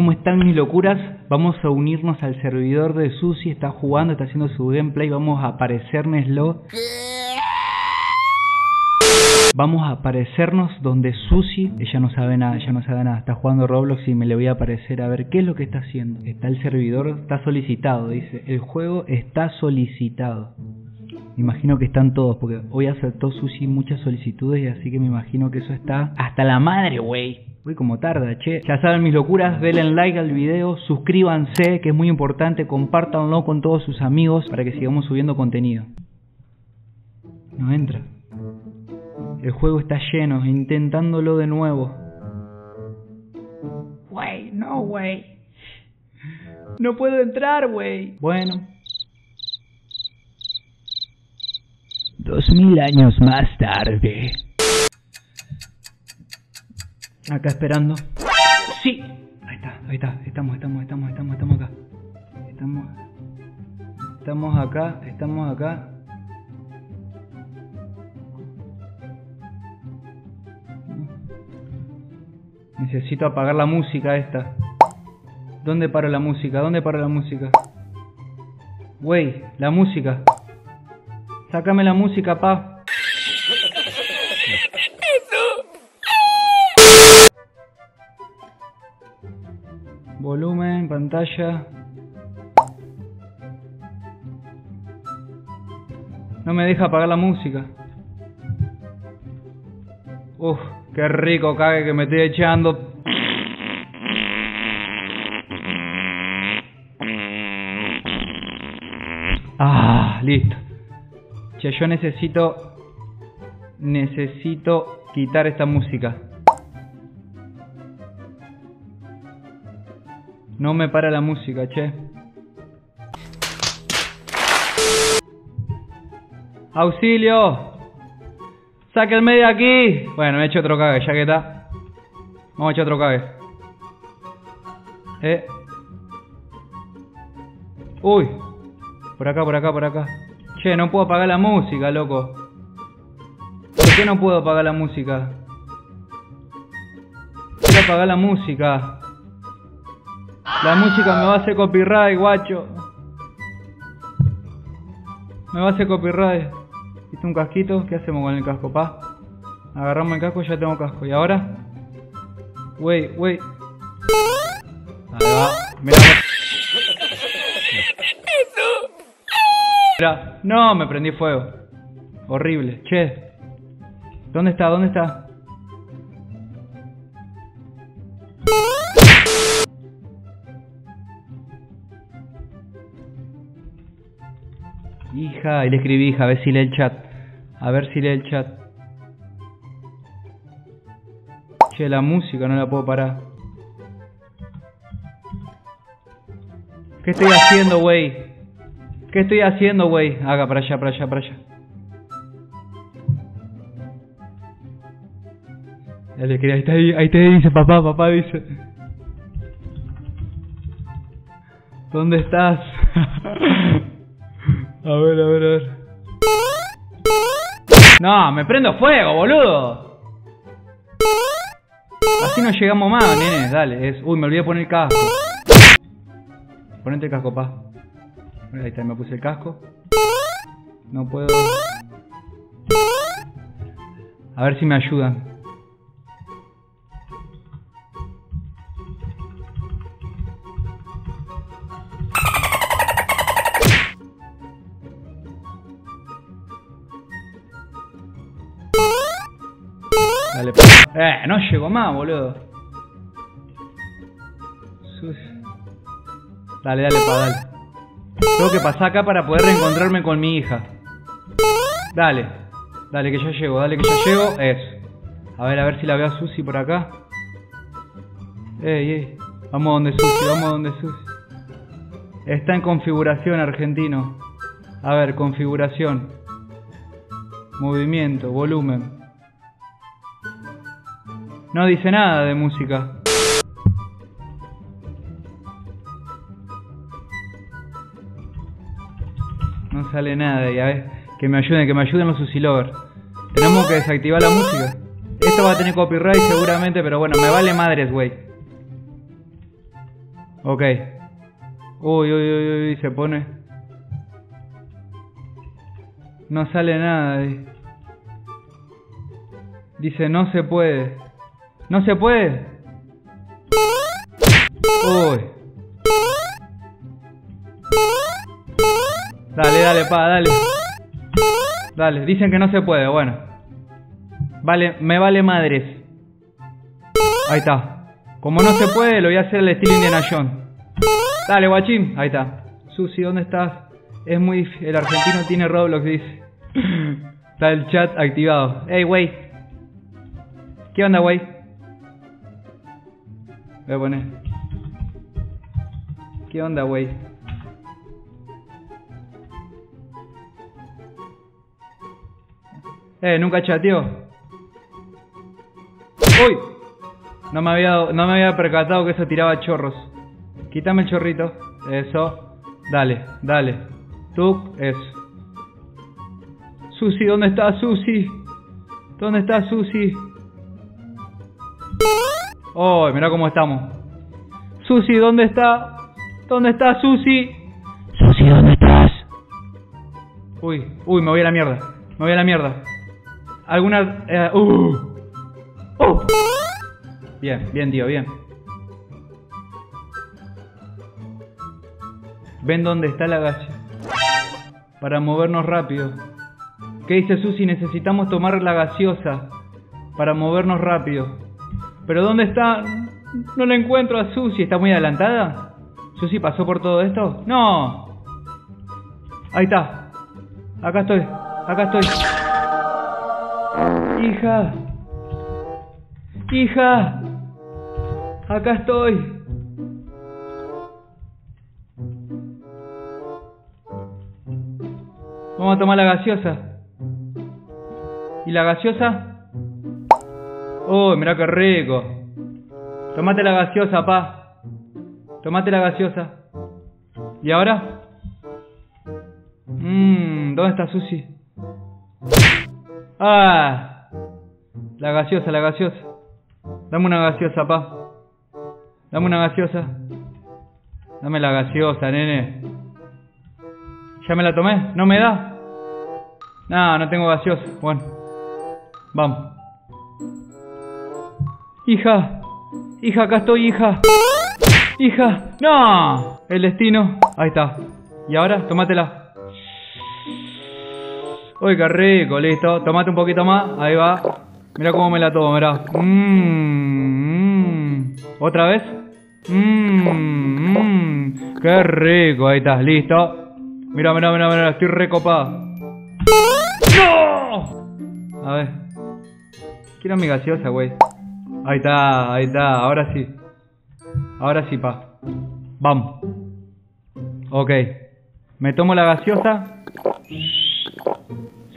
¿Cómo están mis locuras? Vamos a unirnos al servidor de Susy, está jugando, está haciendo su gameplay, vamos a aparecérnoslo. Vamos a aparecernos donde Susy, ella no sabe nada, está jugando Roblox y me le voy a aparecer a ver qué es lo que está haciendo. Está el servidor, está solicitado, dice, el juego está solicitado. Me imagino que están todos, porque hoy aceptó Susy muchas solicitudes, y así que me imagino que eso está hasta la madre, güey. Uy, como tarda, che. Ya saben mis locuras, denle like al video, suscríbanse, que es muy importante, compártanlo con todos sus amigos para que sigamos subiendo contenido. No entra. El juego está lleno, intentándolo de nuevo. Wey, no wey. No puedo entrar, wey. Bueno. 2000 años más tarde. Acá esperando. ¡Sí! Ahí está, estamos acá. Estamos acá. Necesito apagar la música esta. ¿Dónde paro la música? Wey, la música. Sácame la música, pa. Volumen, pantalla. No me deja apagar la música. Uf, qué rico cague que me estoy echando. Ah, listo. Che, yo necesito quitar esta música. No me para la música, che. ¡Auxilio! ¡Sáquenme de aquí! Bueno, me he hecho otro cague, ya que está. Vamos a echar otro cague. Uy. Por acá. Che, no puedo apagar la música, loco. ¿Por qué no puedo apagar la música? Quiero apagar la música. La música me va a hacer copyright, guacho. Me va a hacer copyright. ¿Viste un casquito? ¿Qué hacemos con el casco, pa? Agarramos el casco, ya tengo casco. ¿Y ahora? Wey. Ahí va. Mirá. No, me prendí fuego. Horrible. Che. ¿Dónde está? Hija, y le escribí hija, a ver si lee el chat. Che, la música no la puedo parar. ¿Qué estoy haciendo, wey? Haga para allá. Ya le escribí, ahí te dice, papá, dice. ¿Dónde estás? A ver. No, me prendo fuego, boludo. Así no llegamos más, nene, dale. Uy, me olvidé poner el casco. Ponete el casco, pa. Ahí está, me puse el casco. No puedo. A ver si me ayudan. Dale, no llegó más, boludo. Dale. Tengo que pasar acá para poder reencontrarme con mi hija. Dale, que ya llego, Eso. A ver si la veo a Susy por acá. Ey. Vamos donde Susy. Está en configuración, argentino. A ver, configuración. Movimiento, volumen. No dice nada de música. No sale nada, ya ves. Que me ayuden los Susy Lovers. Tenemos que desactivar la música. Esto va a tener copyright seguramente, pero bueno, me vale madres, güey. Ok. Uy, uy, uy, uy, se pone. No sale nada ahí. Dice, no se puede. ¿No se puede? Uy. Dale, dale, pa, dale. Dale, dicen que no se puede, bueno. Vale, me vale madres. Ahí está. Como no se puede, lo voy a hacer al estilo Indiana John. Dale, guachín. Ahí está. Susy, ¿dónde estás? Es muy... El argentino tiene Roblox, dice. Está el chat activado. Ey, wey. ¿Qué onda, wey? Voy a poner. ¿Qué onda, wey? Nunca chateó. Uy. No me había percatado que eso tiraba chorros. Quítame el chorrito. Eso. Dale, dale. Tú, eso. Susy, ¿dónde está Susy? ¿Dónde está Susy? Oh, mirá cómo estamos. Susy, ¿dónde está? ¿Dónde está Susy? Susy, ¿dónde estás? Uy, uy, me voy a la mierda. Me voy a la mierda. Alguna... Bien, bien, tío, bien. Ven dónde está la gacha. Para movernos rápido. ¿Qué dice Susy? Necesitamos tomar la gaseosa. Para movernos rápido. ¿Pero dónde está? No la encuentro a Susy. ¿Está muy adelantada? ¿Susy pasó por todo esto? ¡No! Ahí está. Acá estoy. Acá estoy. Hija. Hija. Acá estoy. Vamos a tomar la gaseosa. ¿Y la gaseosa? Oh, mirá qué rico. Tomate la gaseosa, pa. Tomate la gaseosa. ¿Y ahora? ¿Dónde está Susy? Ah, la gaseosa, la gaseosa. Dame una gaseosa, pa. Dame una gaseosa. Dame la gaseosa, nene. ¿Ya me la tomé? ¿No me da? No, no tengo gaseosa. Bueno. Vamos. Hija. Hija, acá estoy, hija. Hija. ¡No! El destino. Ahí está. Y ahora, tómatela. Uy, qué rico. Listo. Tomate un poquito más. Ahí va. Mirá cómo me la tomo, mirá. ¿Otra vez? Qué rico. Ahí está. Listo. Mira, mira, mira, mira, estoy recopada. ¡No! A ver. Quiero mi gaseosa, güey. Ahí está, ahí está. Ahora sí. Ahora sí, pa. Vamos. Ok. Me tomo la gaseosa.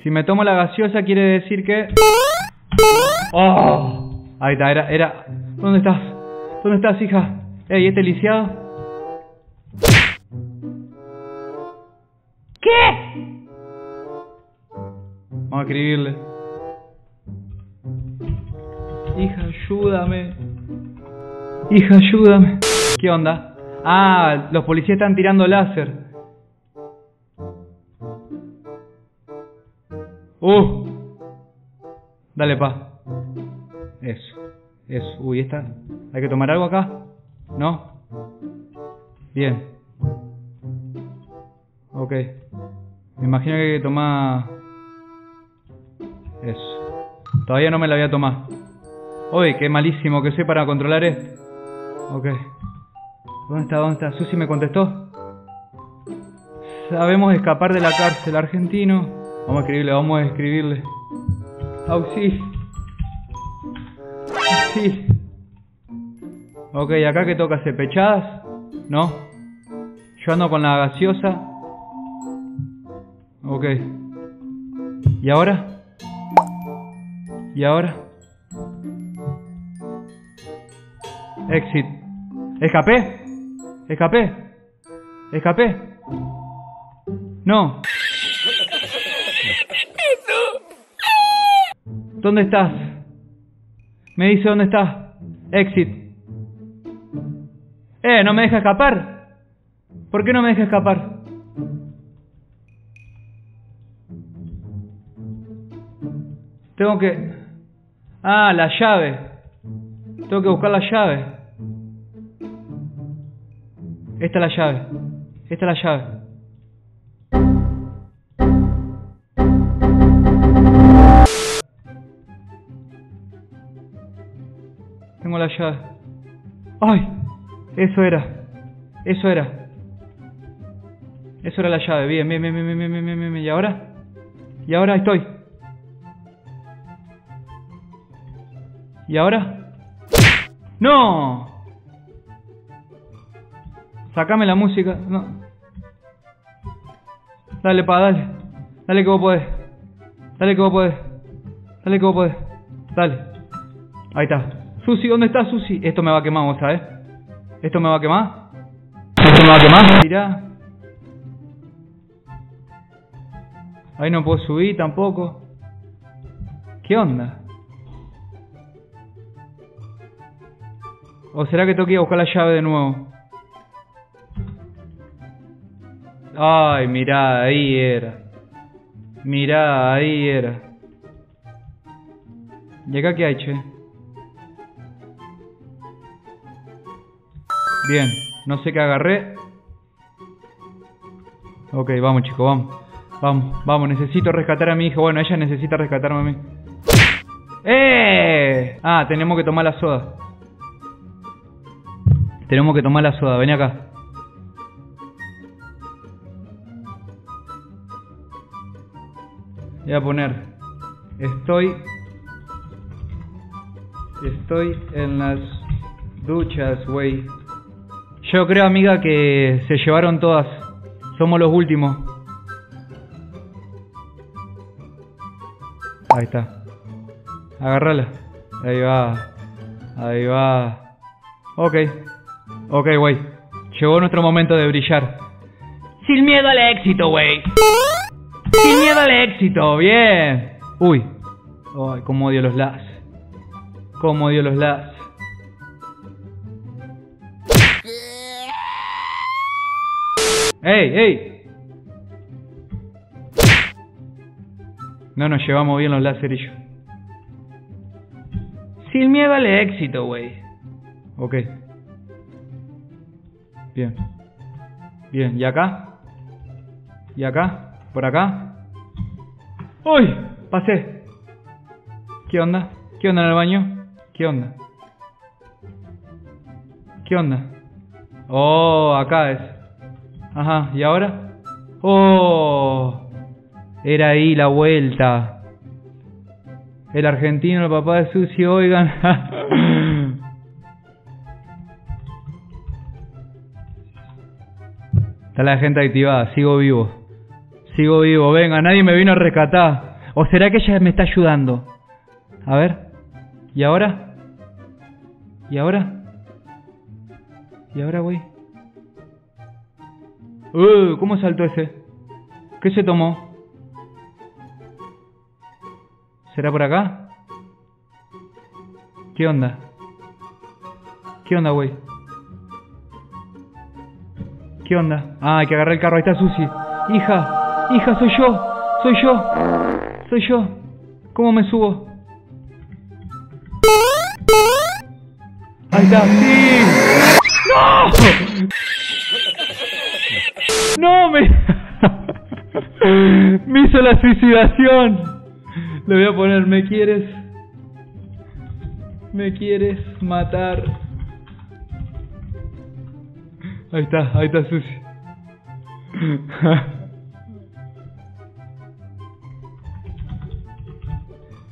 Si me tomo la gaseosa quiere decir que... ¡Oh! Ahí está, era... ¿Dónde estás? ¿Dónde estás, hija? Ey, ¿este lisiado? ¿Qué? Vamos a escribirle. Hija, ayúdame. Hija, ayúdame. ¿Qué onda? Ah, los policías están tirando láser. Dale, pa. Eso, eso. Uy, esta. ¿Hay que tomar algo acá? ¿No? Bien. Ok. Me imagino que hay que tomar... Eso. Todavía no me la voy a tomar. Uy, qué malísimo que soy para controlar esto. Ok. ¿Dónde está? ¿Dónde está? Susy me contestó. Sabemos escapar de la cárcel, argentino. Vamos a escribirle, vamos a escribirle. Auxilio. Auxilio. Ok, acá que toca hacer pechadas. No. Yo ando con la gaseosa. Ok. ¿Y ahora? ¿Y ahora? Exit. ¿Escapé? ¿Escapé? ¿Escapé? No. ¿Dónde estás? Me dice dónde estás. Exit. No me deja escapar. ¿Por qué no me deja escapar? Tengo que... Ah, la llave. Tengo que buscar la llave. Esta es la llave. Esta es la llave. Tengo la llave. ¡Ay! Eso era. Eso era. Eso era la llave. Bien, bien, bien, bien, bien, bien, bien, bien. ¿Y ahora? Y ahora estoy. ¿Y ahora? ¡No! Sácame la música. No. Dale, pa, dale. Dale que vos podés. Dale que vos podés. Dale que vos podés. Dale. Ahí está. Susy, ¿dónde está Susy? Esto me va a quemar, vos sabés. Esto me va a quemar. Esto me va a quemar. Mirá. Ahí no puedo subir tampoco. ¿Qué onda? ¿O será que tengo que ir a buscar la llave de nuevo? Ay, mirá, ahí era. Mirá, ahí era. ¿Y acá qué hay, che? Bien, no sé qué agarré. Ok, vamos, chicos, vamos. Vamos, vamos, necesito rescatar a mi hijo. Bueno, ella necesita rescatarme a mí. ¡Eh! Ah, tenemos que tomar la soda. Tenemos que tomar la soda, vení acá. Voy a poner. Estoy en las duchas, güey. Yo creo, amiga, que se llevaron todas. Somos los últimos. Ahí está. Agárrala. Ahí va. Ahí va. Ok. Ok, güey. Llegó nuestro momento de brillar. Sin miedo al éxito, güey. Sin miedo al éxito. Bien. Uy. Ay, cómo odio los las. Cómo odio los las. Ey, ey. No nos llevamos bien los lacerillos. Sin miedo al éxito, güey. Ok. Bien. Bien, ¿y acá? ¿Y acá? ¿Por acá? ¡Uy! Pasé. ¿Qué onda? ¿Qué onda en el baño? ¿Qué onda? ¿Qué onda? Oh, acá es. Ajá, ¿y ahora? Oh, era ahí la vuelta. El argentino, el papá de Susy, oigan. Está la gente activada, sigo vivo. Sigo vivo, venga, nadie me vino a rescatar. ¿O será que ella me está ayudando? A ver. ¿Y ahora? ¿Y ahora? ¿Y ahora, güey? ¿Cómo saltó ese? ¿Qué se tomó? ¿Será por acá? ¿Qué onda? ¿Qué onda, güey? ¿Qué onda? Ah, hay que agarrar el carro. Ahí está Susy. Hija, hija, soy yo. Soy yo. Soy yo. ¿Cómo me subo? Ahí está. ¡Sí! ¡No! ¡No! Me hizo la suicidación. Le voy a poner, me quieres... Me quieres matar... ahí está Susy.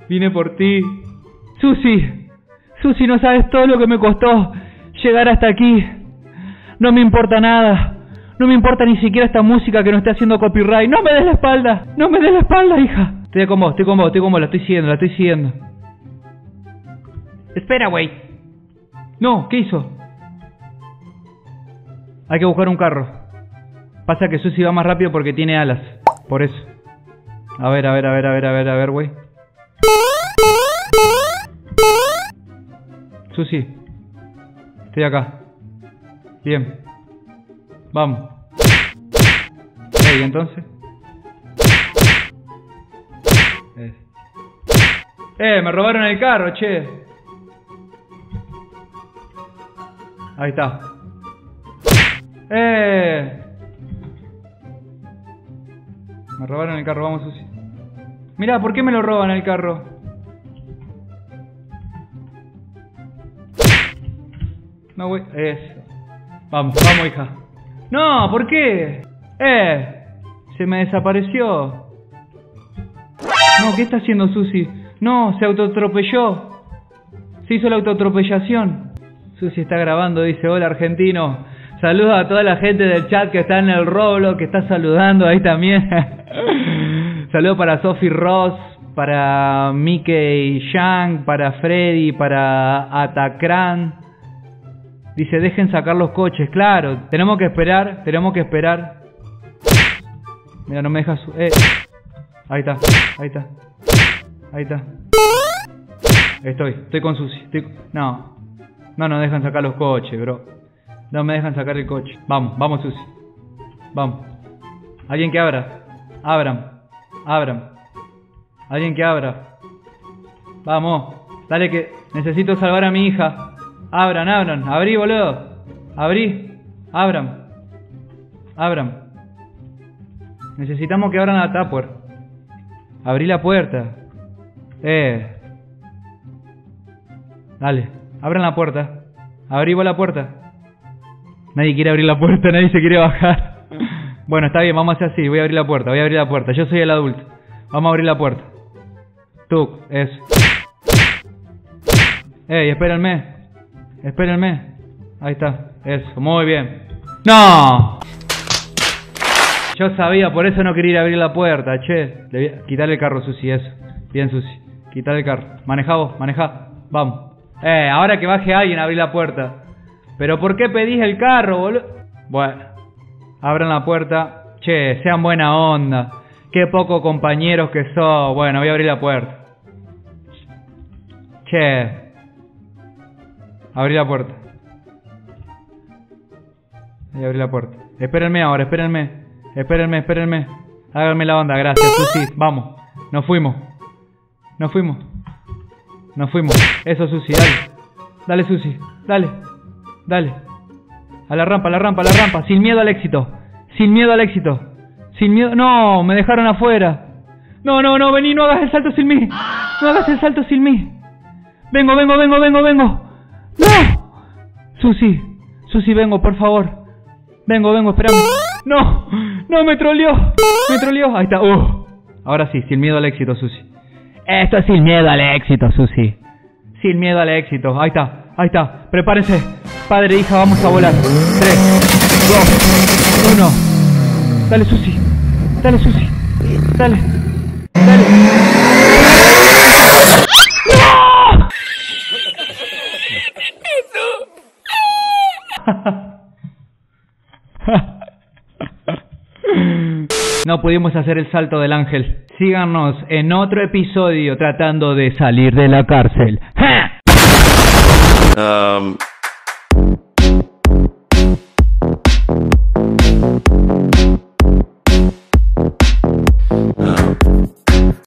Vine por ti. Susy, Susy, no sabes todo lo que me costó llegar hasta aquí. No me importa nada. No me importa ni siquiera esta música que no esté haciendo copyright. No me des la espalda. No me des la espalda, hija. Estoy con vos, estoy con vos, estoy con vos. La estoy siguiendo, la estoy siguiendo. Espera, güey. No, ¿qué hizo? Hay que buscar un carro. Pasa que Susy va más rápido porque tiene alas. Por eso. A ver, a ver, a ver, a ver, a ver, a ver, güey. Susy. Estoy acá. Bien. Vamos. ¿Y entonces? Me robaron el carro, che. Ahí está. Me robaron el carro, vamos, Susy. Mirá, ¿por qué me lo roban el carro? No, güey. Eso. Vamos, vamos, hija. No, ¿por qué? Se me desapareció. No, ¿qué está haciendo Susy? No, se autoatropelló. Se hizo la autoatropellación. Susy está grabando, dice, hola argentino. Saluda a toda la gente del chat que está en el Roblox, que está saludando ahí también. Saludos para Sophie Ross, para Mickey Yang, para Freddy, para Atacran. Dice, dejen sacar los coches, claro. Tenemos que esperar, tenemos que esperar. Mira, no me dejas... Ahí está, ahí está. Ahí está. Estoy con Susy. No. No dejan sacar los coches, bro. No me dejan sacar el coche. Vamos, vamos, Susy. Vamos. Alguien que abra. Abran. Alguien que abra. Vamos. Dale que... Necesito salvar a mi hija. Abran. Abrí, boludo. Abrí. Abran. Necesitamos que abran la tupper. Abrí la puerta. Dale, abran la puerta. Abrí vos la puerta. Nadie quiere abrir la puerta, nadie se quiere bajar. Bueno, está bien, vamos a hacer así. Voy a abrir la puerta, Yo soy el adulto. Vamos a abrir la puerta. Tuc, eso. Espérenme. Ahí está, eso, muy bien. ¡No! Yo sabía, por eso no quería ir a abrir la puerta, che. Le voy a quitar el carro, Susy, eso. Bien, Susy. Quitar el carro. Manejá vos, manejá. Vamos. Ahora que baje alguien, abrí la puerta. ¿Pero por qué pedís el carro, boludo? Bueno. Abran la puerta. Che, sean buena onda. Qué poco compañeros que sos. Bueno, voy a abrir la puerta. Che. Abrí la puerta. Voy a abrir la puerta. Espérenme ahora, espérenme. Háganme la onda, gracias, Susy. Vamos. Nos fuimos. Eso, Susy, dale. Susy, dale. A la rampa. Sin miedo al éxito. No, me dejaron afuera. No, vení, no hagas el salto sin mí. Vengo. ¡No! Susy, vengo, por favor. Vengo, esperame. No, me troleó. Ahí está, Ahora sí, sin miedo al éxito, Susy. Esto es sin miedo al éxito, Susy. Sin miedo al éxito. Ahí está. Prepárense. Padre e hija, vamos a volar. 3, 2, 1. Dale, Susy. Dale. ¡No! No pudimos hacer el salto del ángel. Síganos en otro episodio tratando de salir de la cárcel.